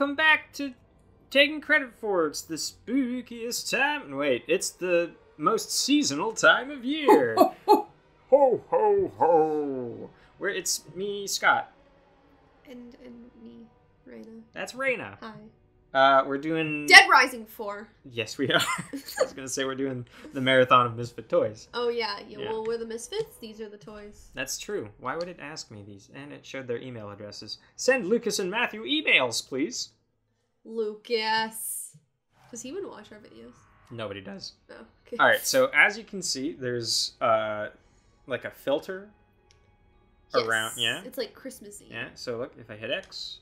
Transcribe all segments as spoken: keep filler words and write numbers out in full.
welcome back to Taking Credit For. It's the spookiest time. And wait, it's the most seasonal time of year. Ho, ho, ho, ho, ho. Where it's me, Scott. And and me, Raina. That's Raina. Hi. Uh, we're doing... Dead Rising four. Yes, we are. I was going to say we're doing the Marathon of Misfit Toys. Oh, yeah. yeah. yeah. Well, we're the Misfits. These are the toys. That's true. Why would it ask me these? And it showed their email addresses. Send Lucas and Matthew emails, please. Lucas. Does he even watch our videos? Nobody does. Oh, okay. All right. So, as you can see, there's, uh, like a filter yes. around. Yeah. It's like Christmassy. Yeah. So, look, if I hit X...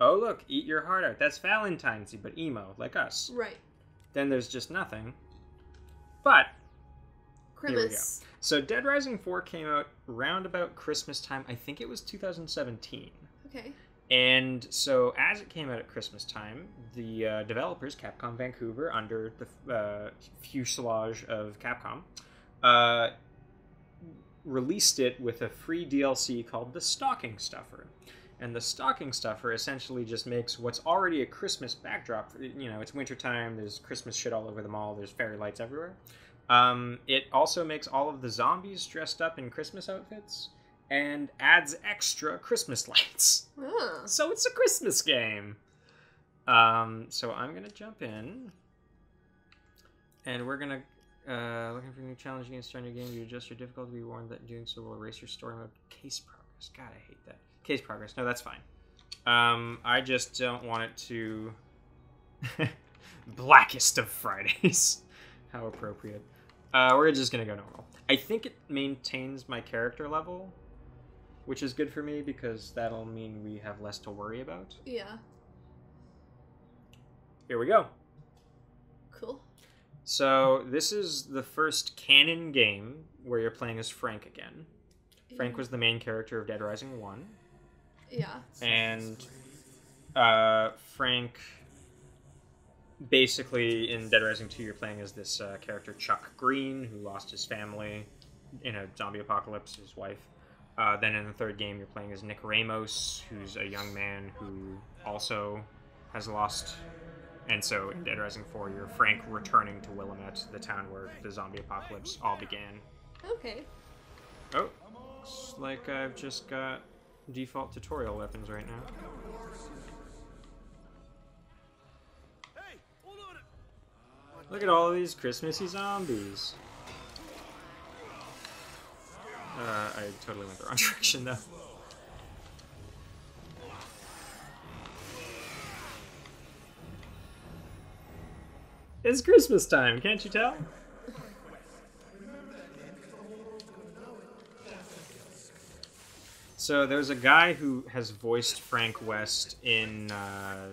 Oh, look, eat your heart out. That's Valentine's, but emo, like us. Right. Then there's just nothing. But, Krampus. Here we go. So Dead Rising four came out round about Christmas time. I think it was two thousand seventeen. Okay. And so as it came out at Christmas time, the uh, developers, Capcom Vancouver, under the uh, fuselage of Capcom, uh, released it with a free D L C called The Stocking Stuffer. And the Stocking Stuffer essentially just makes what's already a Christmas backdrop. You know, it's wintertime, there's Christmas shit all over the mall, there's fairy lights everywhere. Um, it also makes all of the zombies dressed up in Christmas outfits and adds extra Christmas lights. Oh. So it's a Christmas game. Um, so I'm going to jump in. And we're going to... Uh, looking for a new challenge against starting a game. You adjust your difficulty. Be warned that doing so will erase your story mode case progress. God, I hate that. Case progress. No, that's fine. Um, I just don't want it to... Blackest of Fridays. How appropriate. Uh, we're just going to go normal. I think it maintains my character level, which is good for me because that'll mean we have less to worry about. Yeah. Here we go. Cool. So this is the first canon game where you're playing as Frank again. Frank was the main character of Dead Rising one. Yeah. And uh, Frank, basically in Dead Rising two, you're playing as this uh, character, Chuck Green, who lost his family in a zombie apocalypse, his wife. Uh, then in the third game, you're playing as Nick Ramos, who's a young man who also has lost. And so in Dead Rising four, you're Frank returning to Willamette, the town where the zombie apocalypse all began. Okay. Oh. Looks like I've just got default tutorial weapons right now. Look at all of these Christmassy zombies. Uh, I totally went the wrong direction though. It's Christmas time, can't you tell? So there's a guy who has voiced Frank West in uh,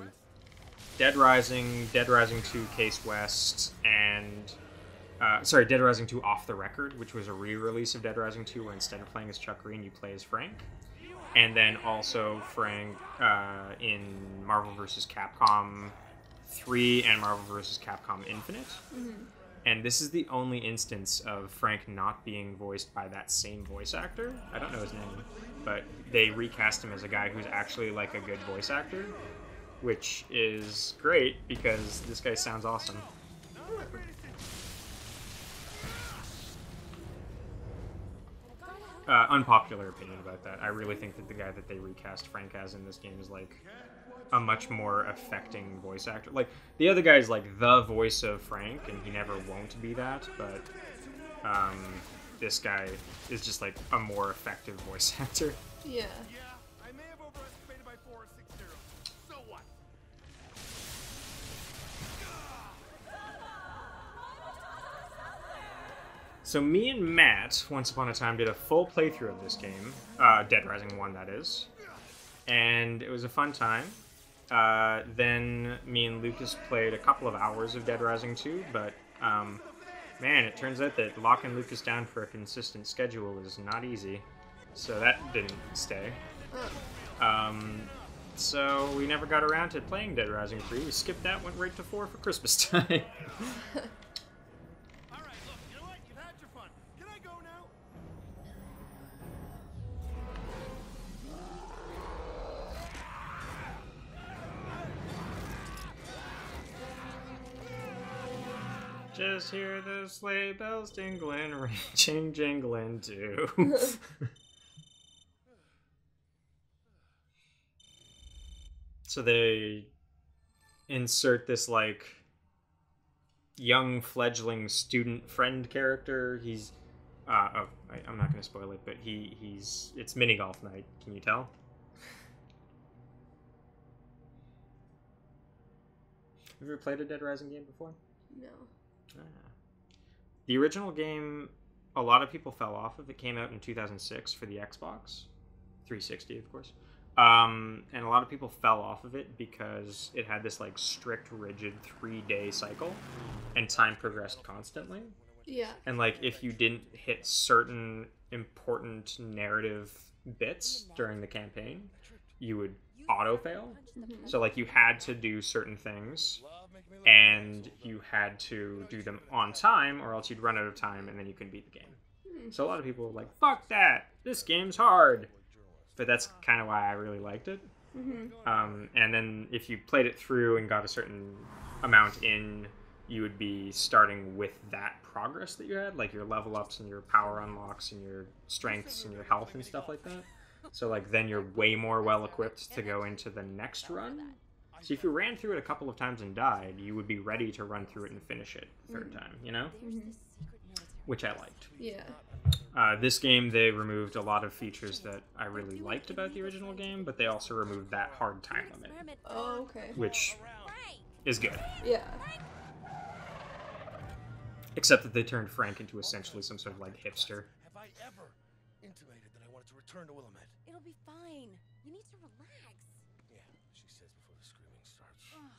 Dead Rising, Dead Rising two, Case West, and... Uh, sorry, Dead Rising two Off the Record, which was a re-release of Dead Rising two, where instead of playing as Chuck Green, you play as Frank. And then also Frank uh, in Marvel versus. Capcom three and Marvel versus. Capcom Infinite. Mm-hmm. And this is the only instance of Frank not being voiced by that same voice actor. I don't know his name, but they recast him as a guy who's actually like a good voice actor, which is great because this guy sounds awesome. Uh, unpopular opinion about that. I really think that the guy that they recast Frank as in this game is like a much more affecting voice actor. Like, the other guy is, like, the voice of Frank, and he never won't be that, but um, this guy is just, like, a more effective voice actor. Yeah. Yeah, I may have overestimated by four or six zeros. So what? So me and Matt, once upon a time, did a full playthrough of this game. Uh, Dead Rising one, that is. And it was a fun time. Uh, then me and Lucas played a couple of hours of Dead Rising two, but um, man, it turns out that locking Lucas down for a consistent schedule is not easy, so that didn't stay. Um, so we never got around to playing Dead Rising three. We skipped that, went right to four for Christmas time. Alright, look, you know what? You've had your fun. Can I go now? Just hear the sleigh bells jingling, ring ching jingling too. So they insert this like young fledgling student friend character. He's uh, oh, I, I'm not gonna spoil it, but he he's it's mini golf night. Can you tell? Have you ever played a Dead Rising game before? No. Ah. The original game, a lot of people fell off of. It came out in two thousand six for the Xbox three sixty, of course. Um, and a lot of people fell off of it because it had this like strict, rigid three-day cycle, and time progressed constantly. Yeah. And like, if you didn't hit certain important narrative bits during the campaign, you would auto fail. Mm-hmm. So like, you had to do certain things and you had to do them on time or else you'd run out of time and then you couldn't beat the game. Mm-hmm. So a lot of people were like, fuck that, this game's hard. But that's kind of why I really liked it. Mm-hmm. Um, and then if you played it through and got a certain amount in, you would be starting with that progress that you had, like your level ups and your power unlocks and your strengths and your health and stuff like that. So, like, then you're way more well-equipped to go into the next run. So if you ran through it a couple of times and died, you would be ready to run through it and finish it the third time, you know? Mm-hmm. Which I liked. Yeah. Uh, this game, they removed a lot of features that I really liked about the original game, but they also removed that hard time limit. Oh, okay. Which is good. Yeah. Except that they turned Frank into essentially some sort of, like, hipster. Have I ever intimated that I wanted to return to Willamette? It'll be fine. You need to relax. Yeah, she says before the screaming starts. Oh,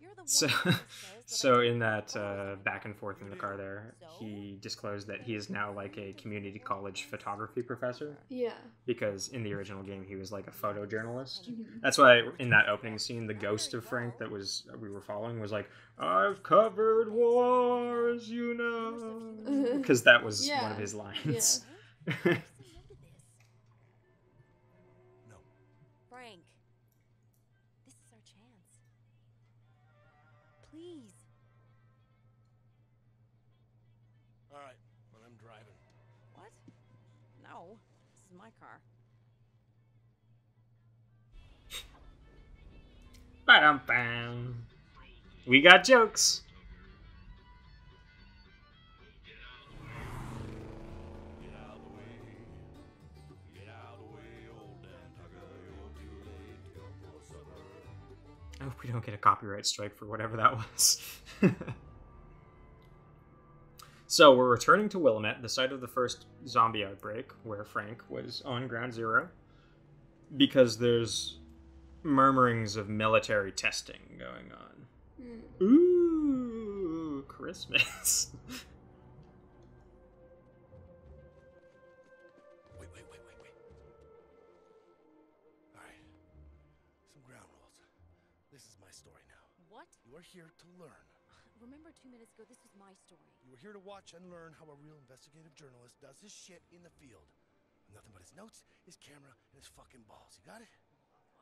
you're the one so, that so in that uh, back and forth in the car there, he disclosed that he is now like a community college photography professor. Yeah. Because in the original game, he was like a photojournalist. Mm-hmm. That's why in that opening scene, the ghost of Frank that was we were following was like, "I've covered wars, you know," because that was yeah. one of his lines. Yeah. Ba-dum-bam. We got jokes. Get out of the way. Get out of the way, old Dan Tucker. You're too late. You're for supper. I hope we don't get a copyright strike for whatever that was. So we're returning to Willamette, the site of the first zombie outbreak, where Frank was on ground zero, because there's murmurings of military testing going on. Mm. Ooh, Christmas. Wait, wait, wait, wait, wait. All right. Some ground rules. This is my story now. What? You are here to learn. Remember two minutes ago, this was my story. You were here to watch and learn how a real investigative journalist does his shit in the field. With nothing but his notes, his camera, and his fucking balls. You got it? Wow.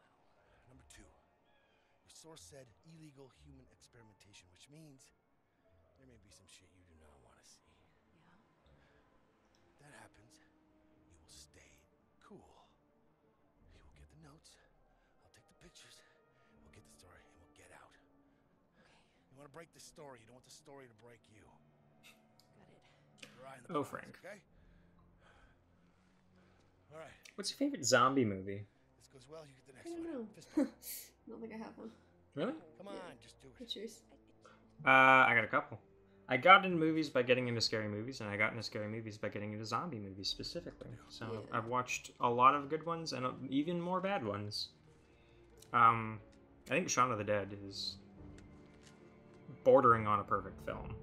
Number two. Your source said illegal human experimentation, which means there may be some shit you do not want to see. Yeah. If that happens, you will stay cool. You will get the notes. I'll take the pictures. We'll get the story, and we'll get out. You want to break the story. You don't want the story to break you. Got it. Your eye in the oh, box, Frank. Okay? All right. What's your favorite zombie movie? This goes well. You get the next I don't one. Know. I don't think I have one. Really? Come on, yeah. Just do it. What's yours? Uh, I got a couple. I got into movies by getting into scary movies, and I got into scary movies by getting into zombie movies specifically. So yeah. I've watched a lot of good ones and even more bad ones. Um, I think Shaun of the Dead is bordering on a perfect film.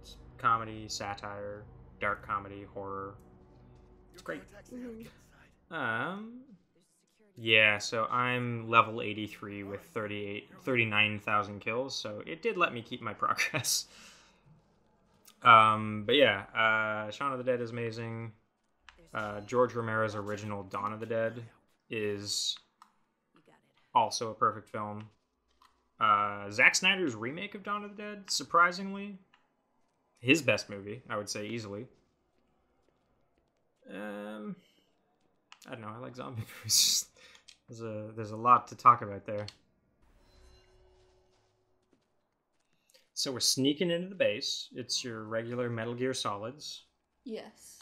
It's comedy, satire, dark comedy, horror. It's great. Mm-hmm. Um, yeah, so I'm level eighty-three with thirty-eight, thirty-nine thousand kills, so it did let me keep my progress. Um, but yeah, uh, Shaun of the Dead is amazing. Uh, George Romero's original Dawn of the Dead is also a perfect film. Uh, Zack Snyder's remake of Dawn of the Dead, surprisingly, his best movie, I would say, easily. Um, I don't know. I like zombie movies. There's a there's a lot to talk about there. So we're sneaking into the base. It's your regular Metal Gear Solids. Yes.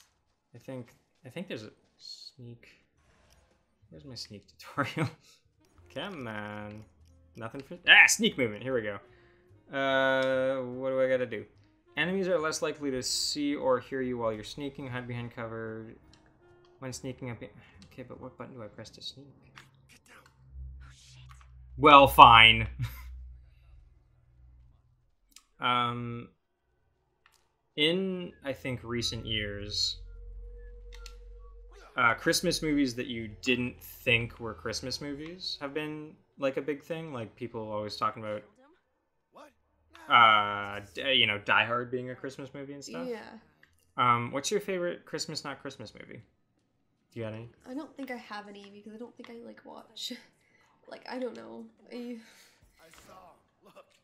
I think I think there's a sneak. Where's my sneak tutorial? Come on. Nothing for ah sneak movement. Here we go. Uh, what do I gotta do? Enemies are less likely to see or hear you while you're sneaking. Hide behind cover. When sneaking up, okay, but what button do I press to sneak? Get down. Oh, shit. Well, fine. um, in I think recent years, uh, Christmas movies that you didn't think were Christmas movies have been like a big thing. Like people always talking about. Uh, you know, Die Hard being a Christmas movie and stuff. Yeah. Um, what's your favorite Christmas, not Christmas movie? Do you got any? I don't think I have any because I don't think I like watch. Like I don't know. I...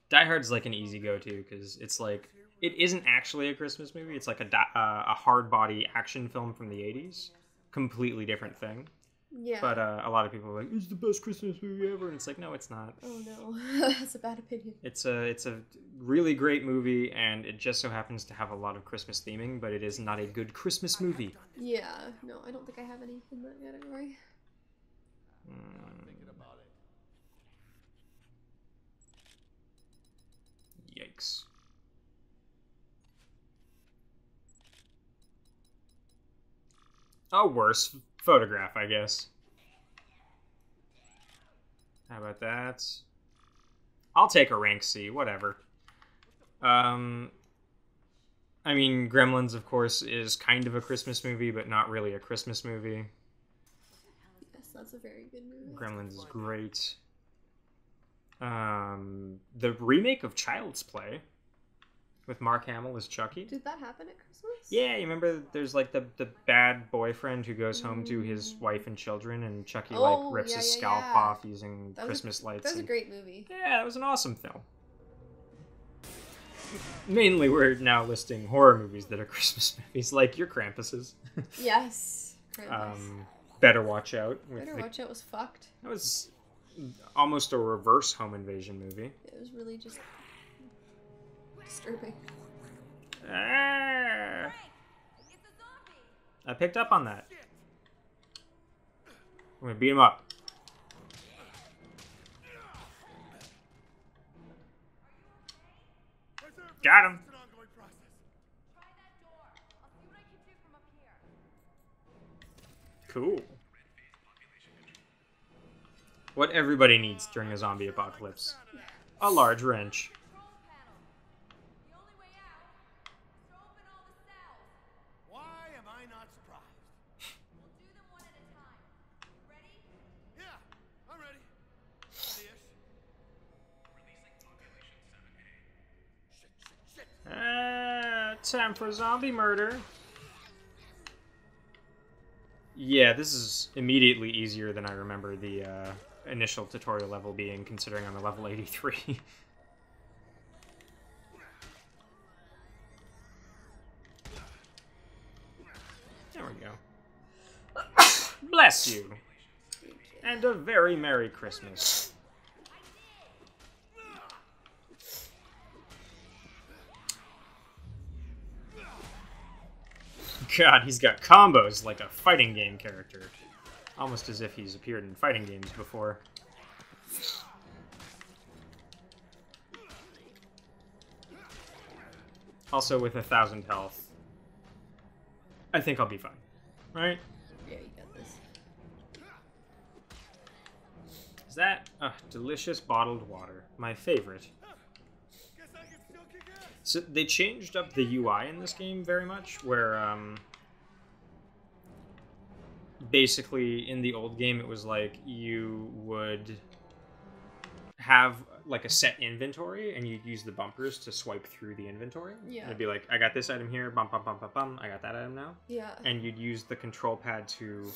Die Hard's like an easy go-to because it's like it isn't actually a Christmas movie. It's like a uh, a hard body action film from the eighties, completely different thing. Yeah. But uh, a lot of people are like, it's the best Christmas movie ever, and it's like, no, it's not. Oh no, that's a bad opinion. It's a it's a really great movie, and it just so happens to have a lot of Christmas theming, but it is not a good Christmas movie. Yeah, no, I don't think I have any in that category. Mm. Yikes. Oh, worse. Photograph, I guess. How about that? I'll take a rank C, whatever. Um, I mean, Gremlins, of course, is kind of a Christmas movie, but not really a Christmas movie. Yes, that's a very good movie. Gremlins is great. Um, the remake of Child's Play with Mark Hamill as Chucky. Did that happen at Christmas? Yeah, you remember there's like the, the bad boyfriend who goes home to his wife and children and Chucky oh, like rips yeah, his yeah, scalp yeah. off using that Christmas a, lights. That was and, a great movie. Yeah, that was an awesome film. Mainly we're now listing horror movies that are Christmas movies, like your Krampuses. Yes, Krampus. Um, Better Watch Out. Better the, Watch Out was fucked. That was almost a reverse home invasion movie. It was really just... disturbing. Ah. I picked up on that. I'm gonna beat him up. Got him. Cool. What everybody needs during a zombie apocalypse. A large wrench. Time for zombie murder. Yeah, this is immediately easier than I remember the uh, initial tutorial level being, considering I'm a level eighty-three. There we go. Bless you. And a very Merry Christmas. God, he's got combos like a fighting game character. Almost as if he's appeared in fighting games before. Also with a thousand health. I think I'll be fine. Right? Yeah, you got this. Is that... Ugh, delicious bottled water. My favorite. So they changed up the U I in this game very much, where um, basically in the old game it was like you would have like a set inventory and you'd use the bumpers to swipe through the inventory. Yeah. It'd be like, I got this item here, bum bum bum bum bum, I got that item now. Yeah. And you'd use the control pad to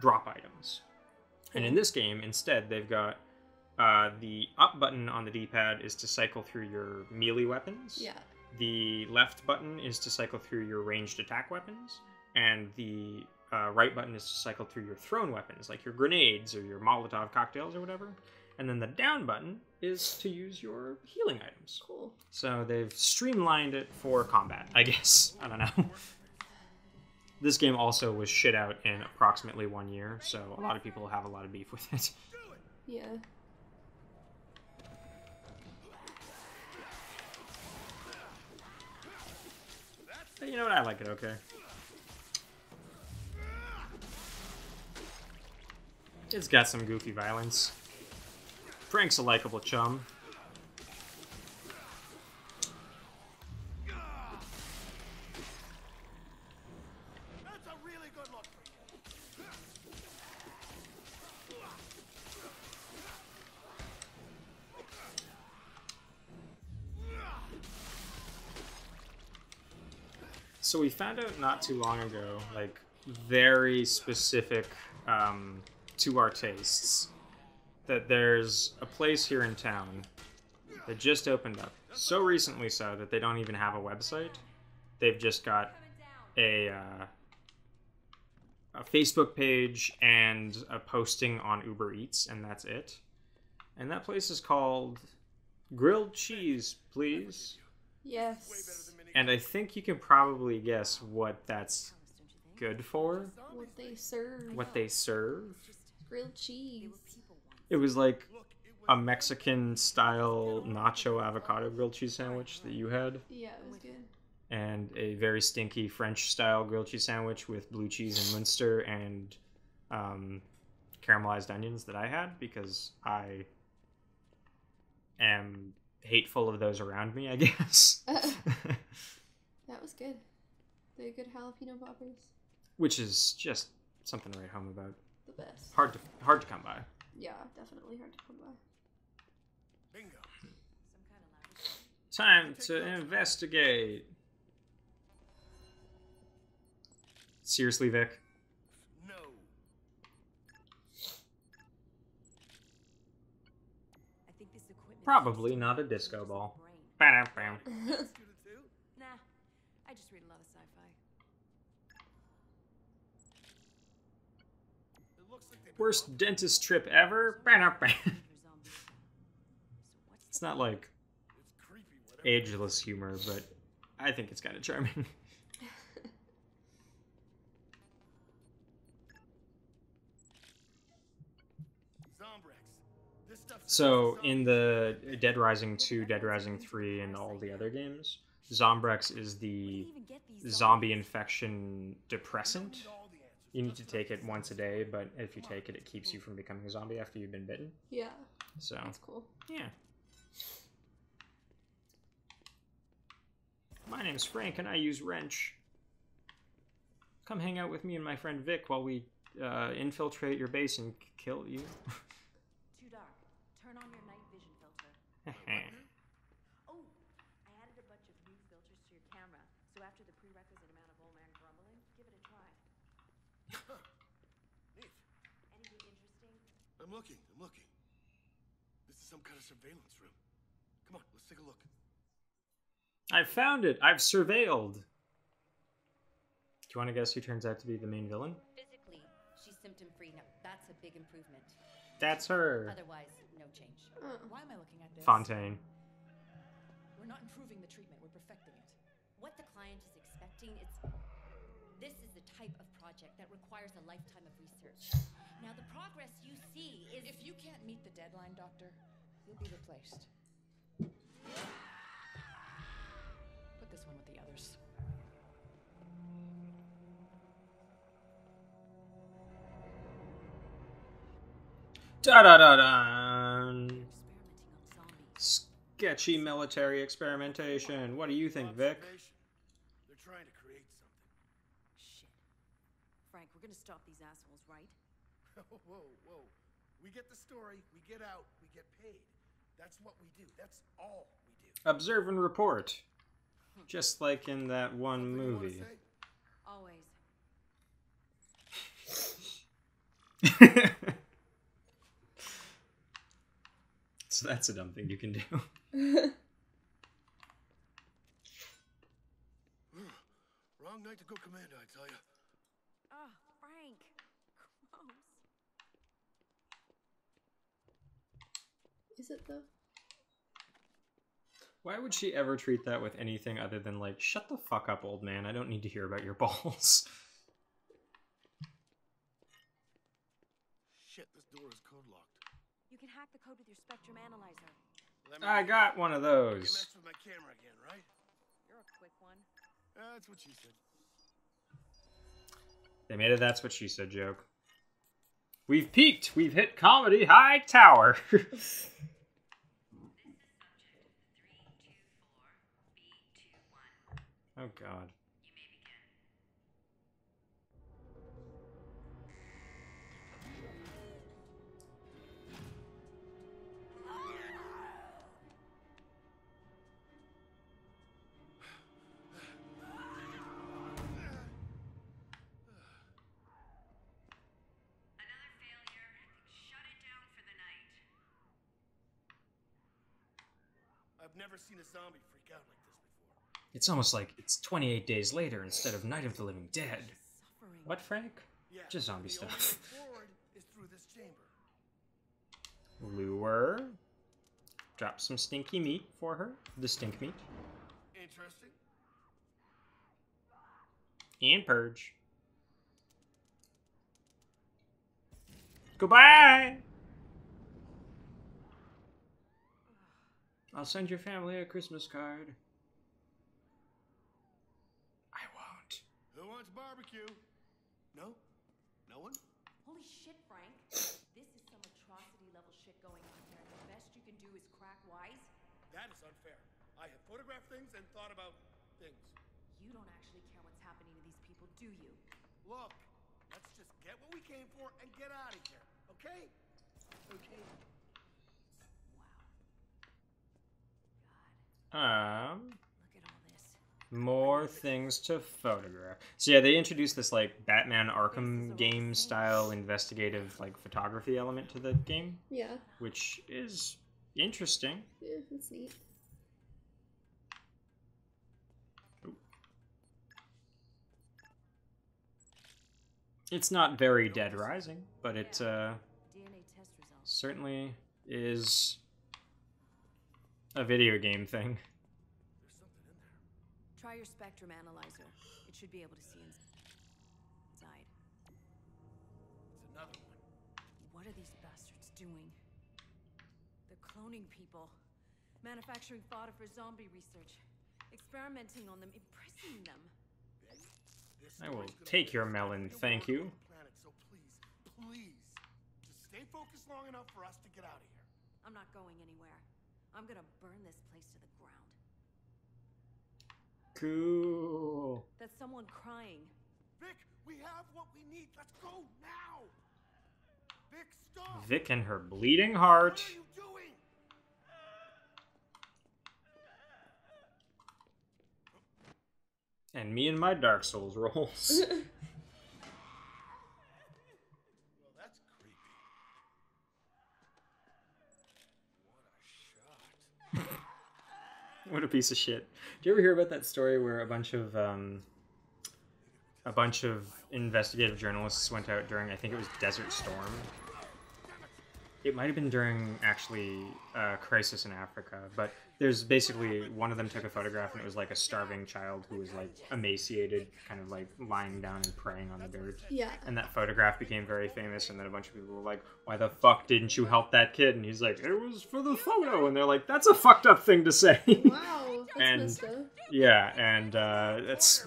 drop items. And in this game, instead, they've got... Uh, the up button on the D-pad is to cycle through your melee weapons. Yeah. The left button is to cycle through your ranged attack weapons, and the uh, right button is to cycle through your thrown weapons, like your grenades or your Molotov cocktails or whatever. And then the down button is to use your healing items. Cool. So they've streamlined it for combat, I guess. I don't know. This game also was shit out in approximately one year, so a lot of people have a lot of beef with it. Yeah. But you know what? I like it okay. It's got some goofy violence. Frank's a likable chum. That's a really good look for you. So we found out not too long ago, like very specific um, to our tastes, that there's a place here in town that just opened up. So recently so that they don't even have a website. They've just got a, uh, a Facebook page and a posting on Uber Eats, and that's it. And that place is called Grilled Cheese Please. Yes. And I think you can probably guess what that's good for. What they serve. What they serve. Grilled cheese. It was like a Mexican-style nacho avocado grilled cheese sandwich that you had. Yeah, it was good. And a very stinky French-style grilled cheese sandwich with blue cheese and Munster and um, caramelized onions that I had, because I am hateful of those around me, I guess. Uh, that was good. They're good jalapeno poppers. Which is just something to write home about. The best. Hard to, hard to come by. Yeah, definitely hard to come by. Bingo. Time to investigate. Seriously, Vic? No. Probably not a disco ball. Bam, bam. Nah, I just read a lot of sci-fi. Worst dentist trip ever. It's not like ageless humor, but I think it's kind of charming. So in the Dead Rising two, Dead Rising three, and all the other games, Zombrex is the zombie infection depressant. You need to take it once a day, but if you take it, it keeps you from becoming a zombie after you've been bitten. Yeah. So. That's cool. Yeah. My name's Frank, and I use wrench. Come hang out with me and my friend Vic while we uh, infiltrate your base and kill you. Too dark. Turn on your night vision filter. Oh, I added a bunch of new filters to your camera, so after the prerequisite amount of old man grumbling, give it a try. Huh. Neat. Anything interesting? I'm looking, I'm looking. This is some kind of surveillance room. Come on, let's take a look. I've found it. I've surveilled. Do you want to guess who turns out to be the main villain? Physically, she's symptom-free. Now, that's a big improvement. That's her. Otherwise, no change. Uh. Why am I looking at this? Fontaine. We're not improving the treatment. We're perfecting it. What the client is expecting, it's... This is the type of project that requires a lifetime of research. Now, the progress you see is... If you can't meet the deadline, Doctor, you'll be replaced. Put this one with the others. Da-da-da-da! Sketchy military experimentation. What do you think, Vic? They're trying to create something. Frank, we're gonna stop these assholes, right? Whoa, whoa, whoa. We get the story, we get out, we get paid. That's what we do. That's all we do. Observe and report. Just like in that one movie. Always. So that's a dumb thing you can do. Amanda, I tell you. Oh, Frank. Gross. Is it though? Why would she ever treat that with anything other than like, shut the fuck up, old man. I don't need to hear about your balls. Shit, this door is code locked. You can hack the code with your spectrum analyzer. I got one of those. You messed with my camera again, right? You're a quick one. Uh, that's what she said. They made a that's what she said joke. We've peaked. We've hit comedy high tower. Oh, God. You may begin. Another failure. Shut it down for the night. I've never seen a zombie freak out like this. It's almost like it's twenty-eight days later instead of Night of the Living Dead. What, Frank? Yeah, just zombie stuff. Is through this chamber. Lure. Drop some stinky meat for her. The stink meat. Interesting. And purge. Goodbye! I'll send your family a Christmas card. Who wants barbecue? No? No one? Holy shit, Frank. This is some atrocity level shit going on here. The best you can do is crack wise. That is unfair. I have photographed things and thought about things. You don't actually care what's happening to these people, do you? Look, let's just get what we came for and get out of here, okay? Okay. Wow. God. Um... More things to photograph. So yeah, they introduced this like Batman Arkham game style investigative like photography element to the game. Yeah. Which is interesting. Yeah, that's neat. Ooh. It's not very Dead Rising, but it uh, certainly is a video game thing. Try your spectrum analyzer. It should be able to see inside. It's another one. What are these bastards doing? They're cloning people, manufacturing fodder for zombie research, experimenting on them, imprisoning them. I will take your melon, thank you. So please, please, just stay focused long enough for us to get out of here. I'm not going anywhere. I'm gonna burn this place to the ground. Cool. That's someone crying. Vic, we have what we need. Let's go now. Vic, stop. Vic and her bleeding heart. What are you doing? And me and my Dark Souls rolls. Well, that's creepy. What a shot. What a piece of shit. Do you ever hear about that story where a bunch of um, a bunch of investigative journalists went out during, I think it was Desert Storm? It might have been during, actually, uh, Crisis in Africa, but there's basically, one of them took a photograph and it was like a starving child who was like emaciated, kind of like lying down and praying on the dirt. Yeah. And that photograph became very famous, and then a bunch of people were like, why the fuck didn't you help that kid? And he's like, it was for the photo. And they're like, that's a fucked up thing to say. Wow. That's and messed up. Yeah, and uh, that's,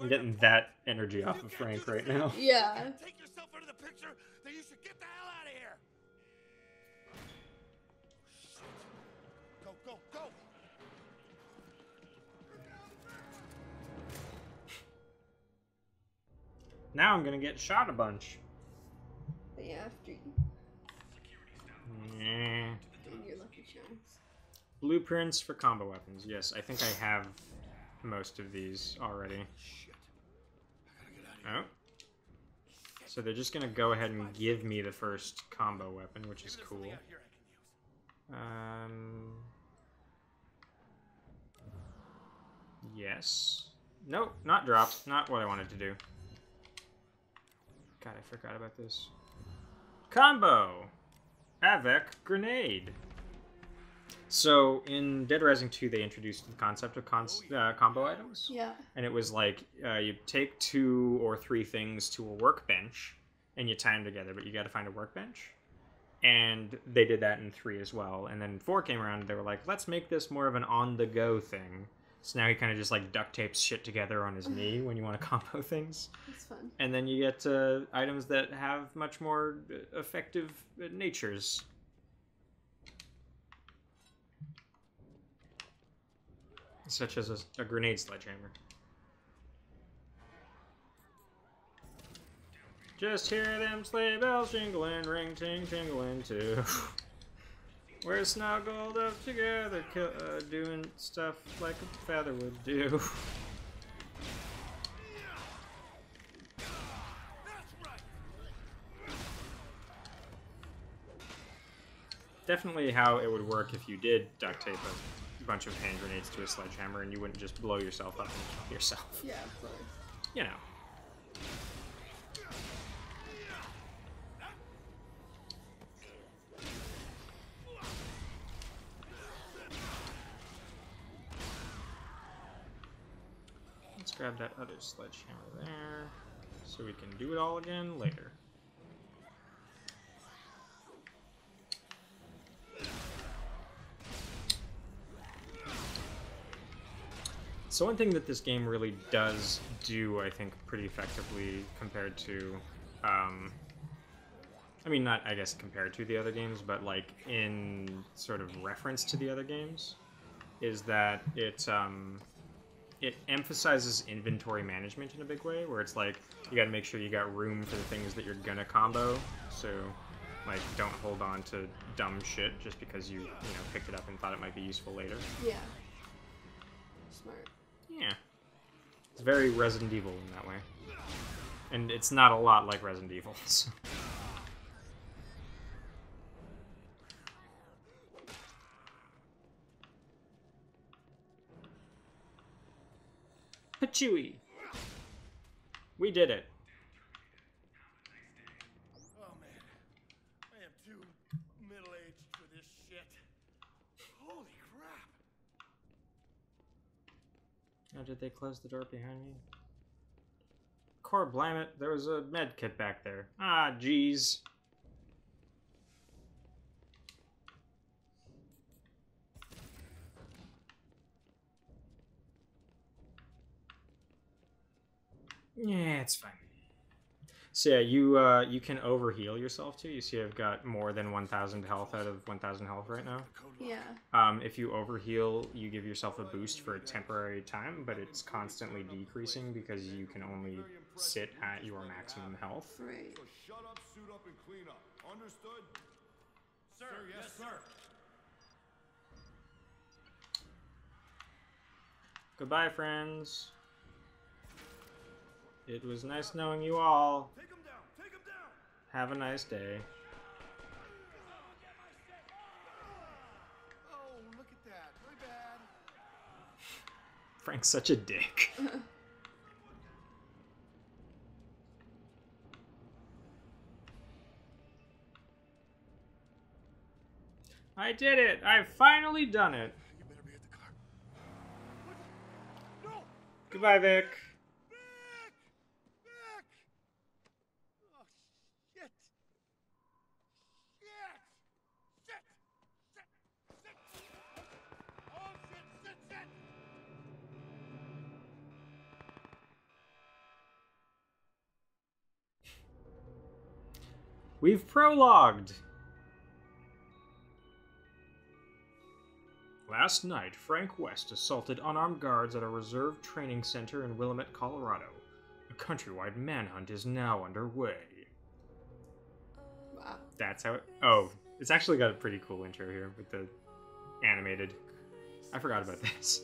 I'm getting that energy off of Frank right now. Yeah. Take yourself out of the picture, then you should get the hell out of here. Now I'm gonna get shot a bunch. They after you. Yeah. Your lucky chance. Blueprints for combo weapons. Yes, I think I have most of these already. Oh. So they're just gonna go ahead and give me the first combo weapon, which is cool. Um. Yes. Nope, not drop. Not what I wanted to do. God, I forgot about this. Combo! Avec Grenade! So, in Dead Rising two, they introduced the concept of con uh, combo items. Yeah. And it was like, uh, you take two or three things to a workbench, and you tie them together, but you gotta find a workbench. And they did that in three as well. And then four came around, and they were like, let's make this more of an on-the-go thing. So now he kind of just, like, duct tapes shit together on his knee when you want to combo things. That's fun. And then you get uh, items that have much more effective natures. Such as a, a grenade sledgehammer. Just hear them sleigh bells jingling, ring ting jingling too. We're snuggled up together, kill, uh, doing stuff like a feather would do. Definitely how it would work if you did duct tape a bunch of hand grenades to a sledgehammer and you wouldn't just blow yourself up and kill yourself. Yeah, of course. You know. Grab that other sledgehammer there, so we can do it all again later. So one thing that this game really does do, I think, pretty effectively compared to, um, I mean, not, I guess, compared to the other games, but like in sort of reference to the other games, is that it's, um, it emphasizes inventory management in a big way, where it's like, you gotta make sure you got room for the things that you're gonna combo, so, like, don't hold on to dumb shit just because you, you know, picked it up and thought it might be useful later. Yeah. Smart. Yeah. It's very Resident Evil in that way. And it's not a lot like Resident Evil, so. Chewy. We did it. Oh man, I am too middle-aged for this shit. Holy crap! How did they close the door behind me? Cor blam it, there was a med kit back there. Ah, jeez. Yeah, it's fine. So yeah, you uh, you can overheal yourself too. You see I've got more than one thousand health out of one thousand health right now. Yeah. Um, if you overheal, you give yourself a boost for a temporary time, but it's constantly decreasing because you can only sit at your maximum health. Right. So shut up, suit up, and clean up. Understood? Sir, yes, sir. Goodbye, friends. It was nice knowing you all. Take him down, take him down. Have a nice day. Oh, look at that. My bad. Frank's such a dick. I did it. I've finally done it. You better be at the car. What? No. Goodbye, Vic. We've prologued! Last night, Frank West assaulted unarmed guards at a reserve training center in Willamette, Colorado. A countrywide manhunt is now underway. Wow. That's how it... Oh, it's actually got a pretty cool intro here with the animated... I forgot about this.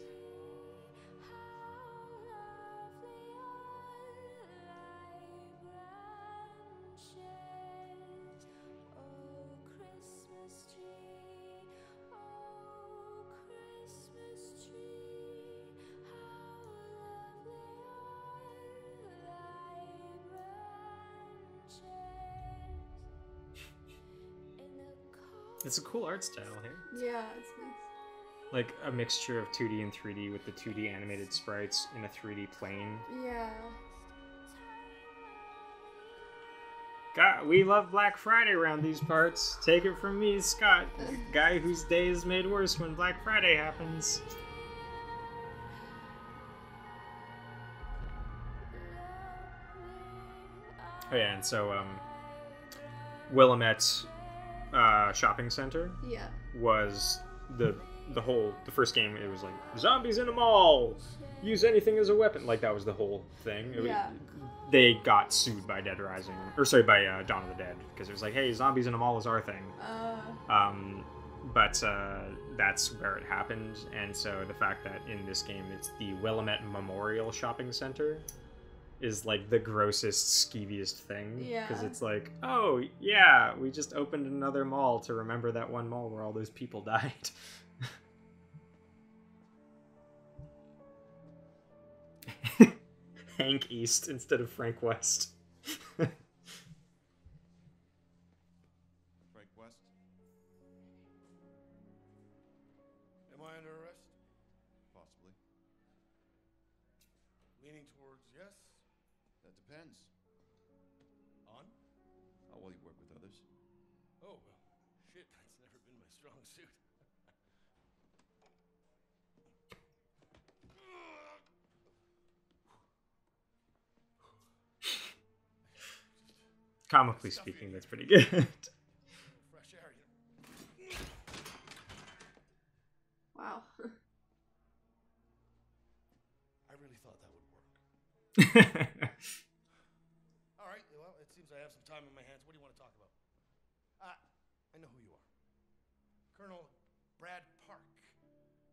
It's a cool art style here. Yeah, it's nice. Like a mixture of two D and three D with the two D animated sprites in a three D plane. Yeah. God, we love Black Friday around these parts. Take it from me, Scott, the guy whose day is made worse when Black Friday happens. Oh yeah, and so um, Willamette uh, Shopping Center yeah. was the the whole the first game. It was like zombies in a mall. Use anything as a weapon. Like that was the whole thing. It yeah. was, they got sued by Dead Rising, or sorry, by uh, Dawn of the Dead, because it was like, hey, zombies in a mall is our thing. Uh, um, but uh, that's where it happened, and so the fact that in this game it's the Willamette Memorial Shopping Center is like the grossest, skeeviest thing, because yeah. it's like, oh yeah, we just opened another mall to remember that one mall where all those people died. Hank East instead of Frank West. Frank West? Am I under arrest? Possibly. Leaning towards yes? That depends. On? Oh, well, you work with others. Oh, well, shit, that's never been my strong suit. Comically speaking, that's pretty good. Fresh air, yeah. Wow. I really thought that would work. All right, well, it seems I have some time in my hands. What do you want to talk about? Uh, I know who you are. Colonel Brad Park,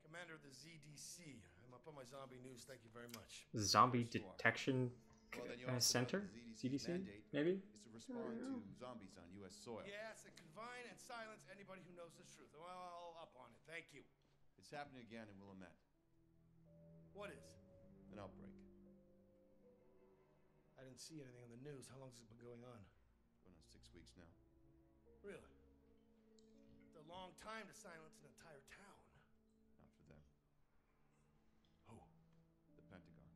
commander of the Z D C. I'm up on my zombie news. Thank you very much. Zombie detection... Well, uh, center? C D C? Maybe? It's to respond to zombies on U S soil. Yes, and confine and silence anybody who knows the truth. I'm all up on it. Thank you. It's happening again in Willamette. What is? An outbreak. I didn't see anything on the news. How long has it been going on? Going on six weeks now. Really? It's a long time to silence an entire town. Not for them. Who? The Pentagon.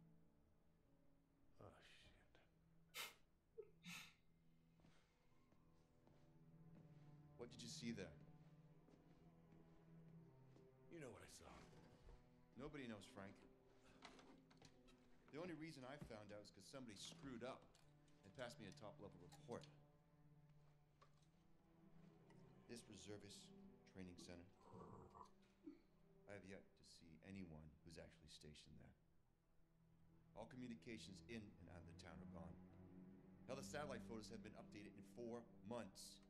What did you see there? You know what I saw. Nobody knows, Frank. The only reason I found out is because somebody screwed up and passed me a top-level report. This reservist training center. I have yet to see anyone who's actually stationed there. All communications in and out of the town are gone. Now the satellite photos have been updated in four months.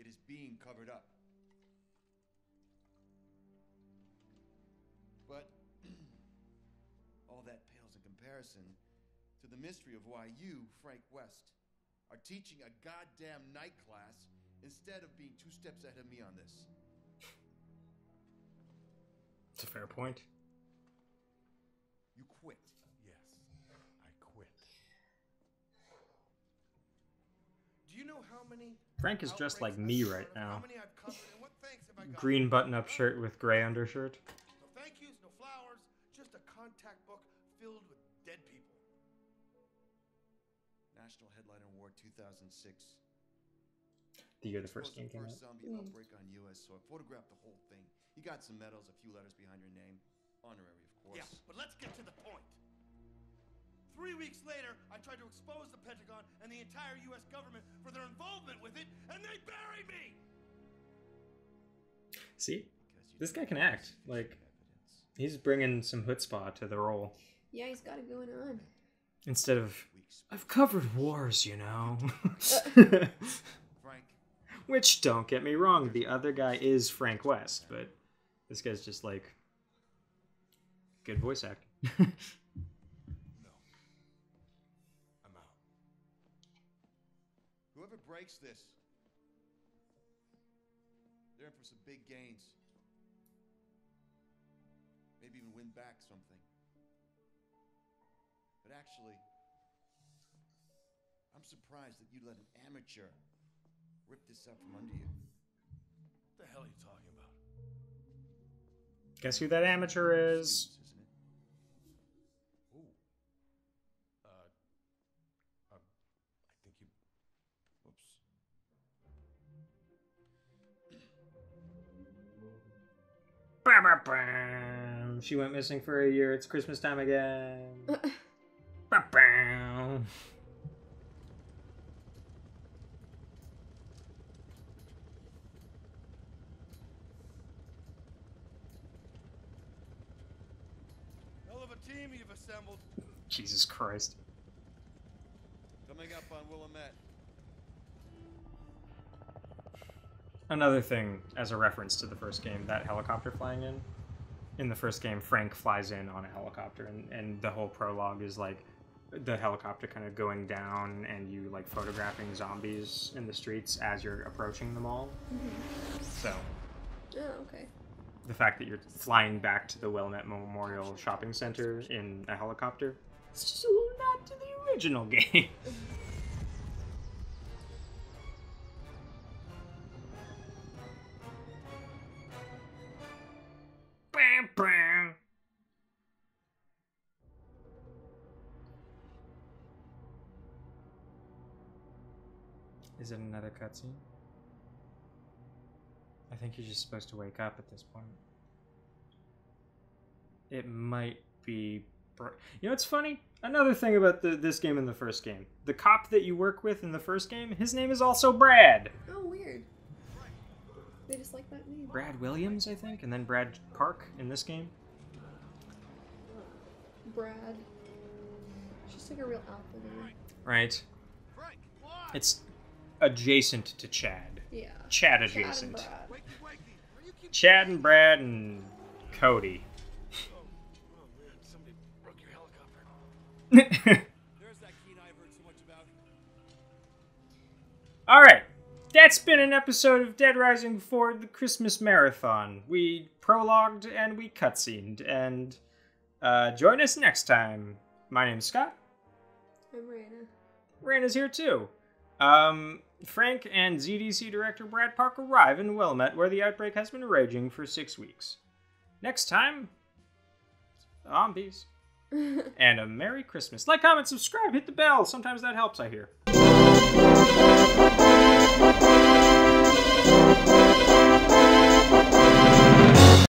It is being covered up. But all that pales in comparison to the mystery of why you, Frank West, are teaching a goddamn night class instead of being two steps ahead of me on this. It's a fair point. You quit. Yes, I quit. Do you know how many... Frank is just like me right now. Green button-up shirt with gray undershirt. No thank yous, no flowers, just a contact book filled with dead people. National Headliner Award two thousand six. The year the first game came out. Zombie outbreak on U S soil. Photographed the whole thing. You got some medals, a few letters behind your name, honorary of course. Yeah, but let's get to the point. Three weeks later, I tried to expose the Pentagon and the entire U S government for their involvement with it, and they buried me! See? This guy can act. Like, he's bringing some chutzpah to the role. Yeah, he's got it going on. Instead of, I've covered wars, you know. Which, don't get me wrong, the other guy is Frank West, but this guy's just like, good voice acting. Breaks this. They're in for some big gains. Maybe even win back something. But actually, I'm surprised that you let an amateur rip this up from under you. the hell are you talking about? Guess who that amateur is? Ooh. Uh, um, I think you. Oops. She went missing for a year. It's Christmas time again. Ba-bam. Team you've assembled. Jesus Christ. Coming up on Willamette. Another thing as a reference to the first game, that helicopter flying in. In the first game, Frank flies in on a helicopter, and, and the whole prologue is like the helicopter kind of going down and you like photographing zombies in the streets as you're approaching them all. Mm-hmm. So. Oh, okay. The fact that you're flying back to the Willamette Memorial Shopping Center in a helicopter. So not to the original game. Bam, bam. Is it another cutscene? I think you're just supposed to wake up at this point. It might be... You know what's funny? Another thing about the, this game and the first game. The cop that you work with in the first game, his name is also Brad. Oh, weird. They just like that name. Brad Williams, I think, and then Brad Park in this game. Brad. She's like a real alpha name. Right. It's adjacent to Chad. Yeah. Chad adjacent. Chad and Brad, Chad and, Brad and Cody. Oh, oh man, somebody broke your helicopter. There's that keen I've heard so much about. Alright. That's been an episode of Dead Rising four, the Christmas Marathon. We prologued and we cutscened. And uh, join us next time. My name's Scott. I'm Raina. Raina's here too. Um... Frank and Z D C director Brad Park arrive in Willamette, where the outbreak has been raging for six weeks. Next time, zombies. And a Merry Christmas. Like, comment, subscribe, hit the bell. Sometimes that helps, I hear.